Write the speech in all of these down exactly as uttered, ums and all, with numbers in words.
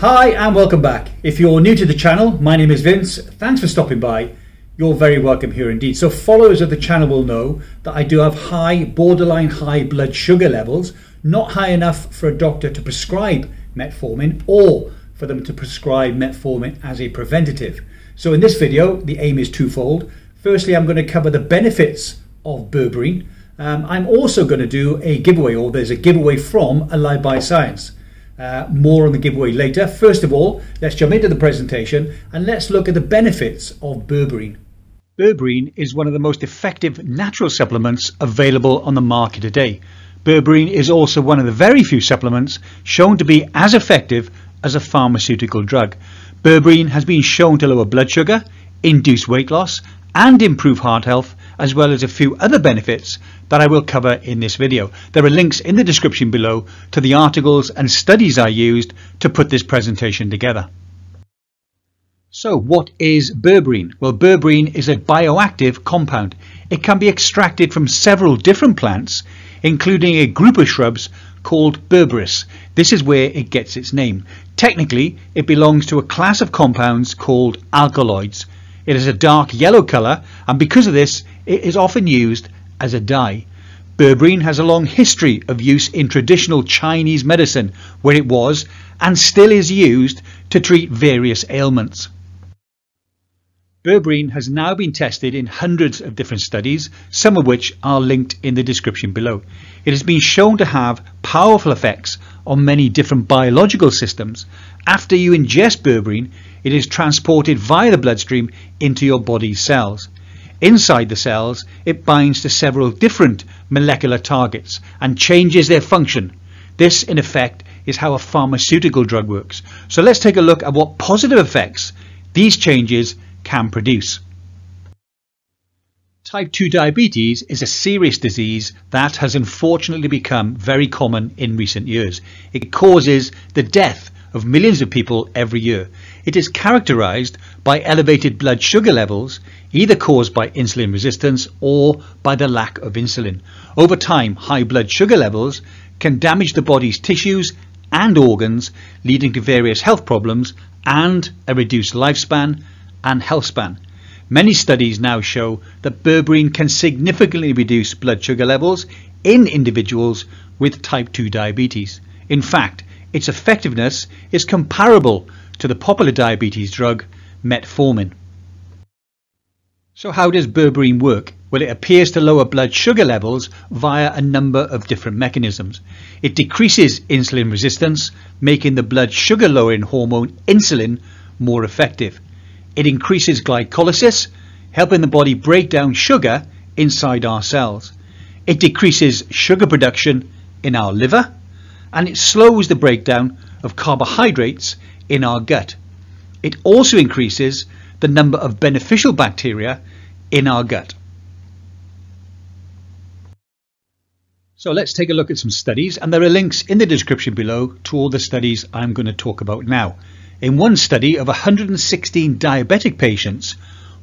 Hi and welcome back. If you're new to the channel, my name is Vince. Thanks for stopping by. You're very welcome here indeed. So followers of the channel will know that I do have high, borderline high blood sugar levels, not high enough for a doctor to prescribe metformin or for them to prescribe metformin as a preventative. So in this video, the aim is twofold. Firstly, I'm going to cover the benefits of berberine. Um, I'm also going to do a giveaway, or there's a giveaway from Alive by Science. Uh, more on the giveaway later. First of all, let's jump into the presentation and let's look at the benefits of berberine. Berberine is one of the most effective natural supplements available on the market today. Berberine is also one of the very few supplements shown to be as effective as a pharmaceutical drug. Berberine has been shown to lower blood sugar, induce weight loss and improve heart health, as well as a few other benefits that I will cover in this video. There are links in the description below to the articles and studies I used to put this presentation together. So what is berberine? Well, berberine is a bioactive compound. It can be extracted from several different plants, including a group of shrubs called berberis. This is where it gets its name. Technically, it belongs to a class of compounds called alkaloids. It is a dark yellow colour, and because of this it is often used as a dye. Berberine has a long history of use in traditional Chinese medicine, where it was and still is used to treat various ailments. Berberine has now been tested in hundreds of different studies, some of which are linked in the description below. It has been shown to have powerful effects on many different biological systems. After you ingest berberine, it is transported via the bloodstream into your body's cells. Inside the cells, it binds to several different molecular targets and changes their function. This, in effect, is how a pharmaceutical drug works. So let's take a look at what positive effects these changes can produce. Type two diabetes is a serious disease that has unfortunately become very common in recent years. It causes the death of millions of people every year. It is characterized by elevated blood sugar levels, either caused by insulin resistance or by the lack of insulin. Over time, high blood sugar levels can damage the body's tissues and organs, leading to various health problems and a reduced lifespan and health span. Many studies now show that berberine can significantly reduce blood sugar levels in individuals with type two diabetes. In fact, its effectiveness is comparable to the popular diabetes drug metformin. So how does berberine work? Well, it appears to lower blood sugar levels via a number of different mechanisms. It decreases insulin resistance, making the blood sugar lowering hormone insulin more effective. It increases glycolysis, helping the body break down sugar inside our cells. It decreases sugar production in our liver, and it slows the breakdown of carbohydrates in our gut. It also increases the number of beneficial bacteria in our gut. So let's take a look at some studies, and there are links in the description below to all the studies I'm going to talk about now. In one study of one hundred sixteen diabetic patients,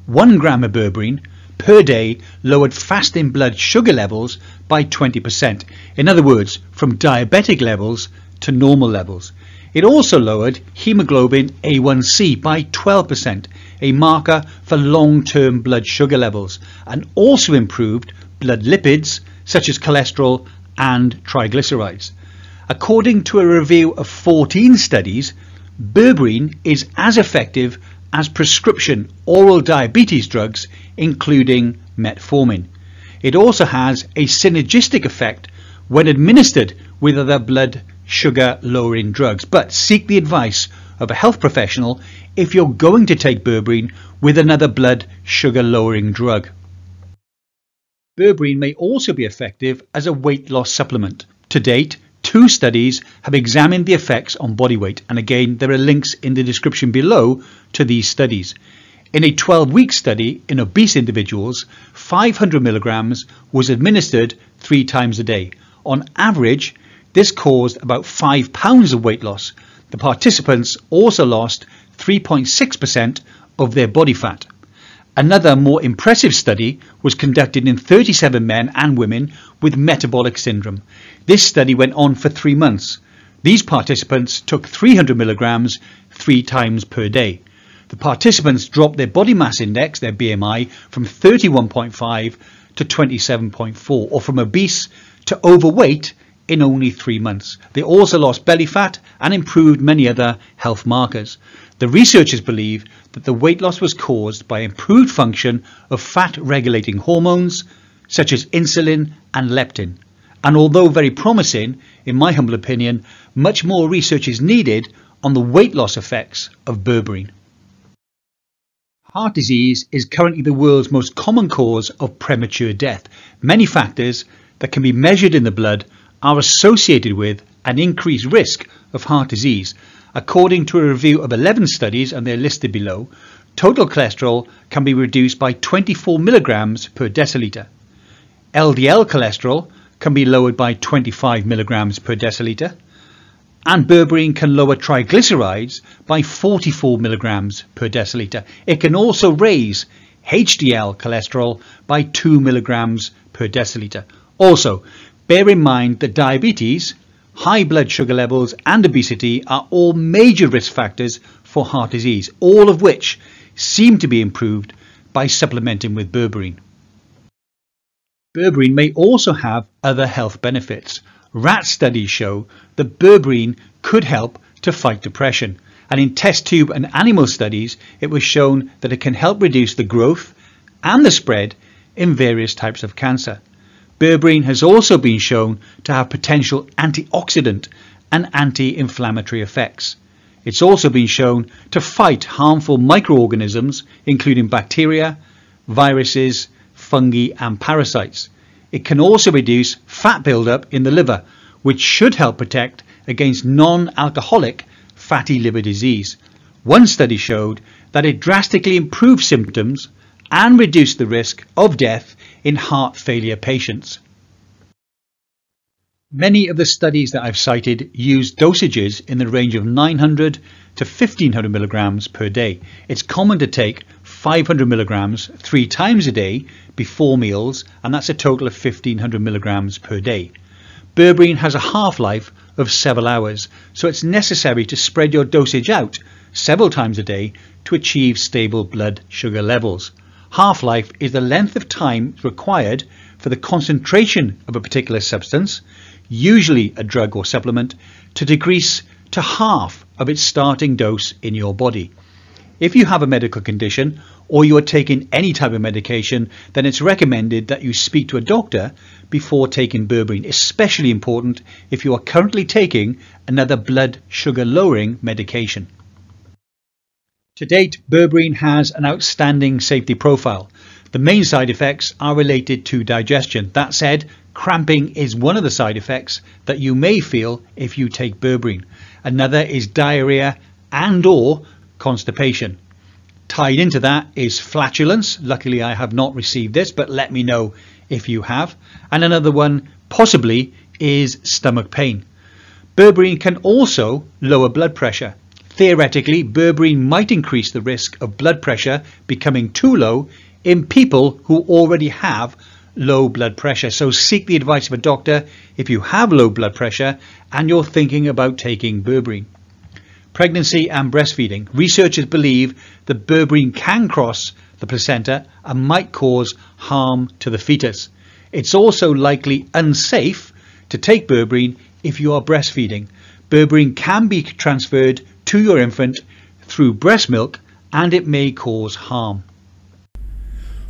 one gram of berberine per day lowered fasting blood sugar levels by twenty percent. In other words, from diabetic levels to normal levels. It also lowered hemoglobin A one C by twelve percent, a marker for long-term blood sugar levels, and also improved blood lipids such as cholesterol and triglycerides. According to a review of fourteen studies, berberine is as effective as prescription oral diabetes drugs, including metformin. It also has a synergistic effect when administered with other blood sugar lowering drugs, but seek the advice of a health professional if you're going to take berberine with another blood sugar lowering drug. Berberine may also be effective as a weight loss supplement. To date, two studies have examined the effects on body weight, and again there are links in the description below to these studies. In a twelve week study in obese individuals, five hundred milligrams was administered three times a day. On average, this caused about five pounds of weight loss. The participants also lost three point six percent of their body fat. Another more impressive study was conducted in thirty-seven men and women with metabolic syndrome. This study went on for three months. These participants took three hundred milligrams three times per day. The participants dropped their body mass index, their B M I, from thirty-one point five to twenty-seven point four, or from obese to overweight in only three months. They also lost belly fat and improved many other health markers. The researchers believe that the weight loss was caused by improved function of fat-regulating hormones such as insulin and leptin. And although very promising, in my humble opinion, much more research is needed on the weight loss effects of berberine. Heart disease is currently the world's most common cause of premature death. Many factors that can be measured in the blood are associated with an increased risk of heart disease. According to a review of eleven studies, and they're listed below, total cholesterol can be reduced by twenty-four milligrams per deciliter. L D L cholesterol can be lowered by twenty-five milligrams per deciliter, and berberine can lower triglycerides by forty-four milligrams per deciliter. It can also raise H D L cholesterol by two milligrams per deciliter. Also, bear in mind that diabetes, high blood sugar levels and obesity are all major risk factors for heart disease, all of which seem to be improved by supplementing with berberine. Berberine may also have other health benefits. Rat studies show that berberine could help to fight depression, and in test tube and animal studies it was shown that it can help reduce the growth and the spread in various types of cancer. Berberine has also been shown to have potential antioxidant and anti-inflammatory effects. It's also been shown to fight harmful microorganisms including bacteria, viruses, fungi and parasites. It can also reduce fat buildup in the liver, which should help protect against non-alcoholic fatty liver disease. One study showed that it drastically improved symptoms and reduced the risk of death in heart failure patients. Many of the studies that I've cited use dosages in the range of nine hundred to fifteen hundred milligrams per day. It's common to take five hundred milligrams three times a day before meals, and that's a total of fifteen hundred milligrams per day. Berberine has a half-life of several hours, so it's necessary to spread your dosage out several times a day to achieve stable blood sugar levels. Half-life is the length of time required for the concentration of a particular substance, usually a drug or supplement, to decrease to half of its starting dose in your body. If you have a medical condition or you are taking any type of medication, then it's recommended that you speak to a doctor before taking berberine, especially important if you are currently taking another blood sugar lowering medication. To date, berberine has an outstanding safety profile. The main side effects are related to digestion. That said, cramping is one of the side effects that you may feel if you take berberine. Another is diarrhea and or constipation. Tied into that is flatulence. Luckily, I have not received this, but let me know if you have. And another one possibly is stomach pain. Berberine can also lower blood pressure. Theoretically, berberine might increase the risk of blood pressure becoming too low in people who already have low blood pressure. So seek the advice of a doctor if you have low blood pressure and you're thinking about taking berberine. Pregnancy and breastfeeding. Researchers believe that berberine can cross the placenta and might cause harm to the fetus. It's also likely unsafe to take berberine if you are breastfeeding. Berberine can be transferred to your infant through breast milk, and it may cause harm.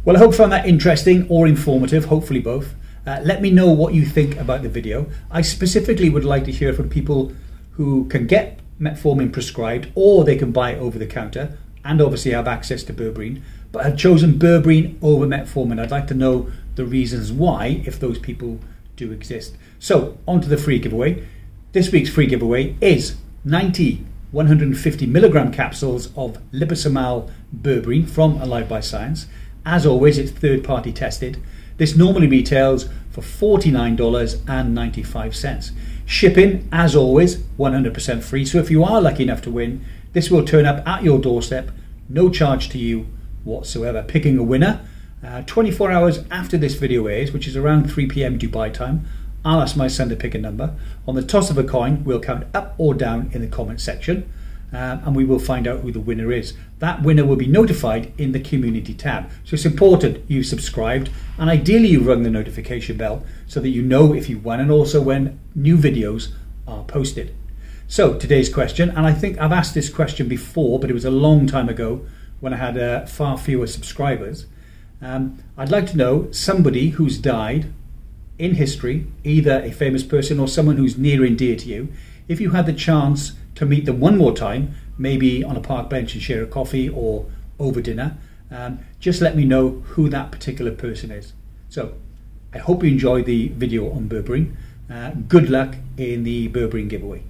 Well, I hope you found that interesting or informative, hopefully both. Uh, let me know what you think about the video. I specifically would like to hear from people who can get metformin prescribed, or they can buy it over the counter and obviously have access to berberine, but have chosen berberine over metformin. I'd like to know the reasons why, if those people do exist. So on to the free giveaway. This week's free giveaway is ninety one hundred fifty milligram capsules of liposomal berberine from Alive by Science. As always, it's third-party tested. This normally retails for forty-nine dollars and ninety-five cents. Shipping, as always, one hundred percent free. So if you are lucky enough to win, this will turn up at your doorstep, no charge to you whatsoever. Picking a winner uh, twenty-four hours after this video airs, which is around three p m Dubai time, I'll ask my sender to pick a number. On the toss of a coin, we'll count up or down in the comment section, um, and we will find out who the winner is. That winner will be notified in the community tab. So it's important you subscribed, and ideally you rung the notification bell so that you know if you won and also when new videos are posted. So today's question, and I think I've asked this question before, but it was a long time ago when I had uh, far fewer subscribers. Um, I'd like to know somebody who's died in history, either a famous person or someone who's near and dear to you. If you had the chance to meet them one more time, maybe on a park bench and share a coffee or over dinner, um, just let me know who that particular person is. So I hope you enjoyed the video on Berberine. Uh, good luck in the Berberine giveaway.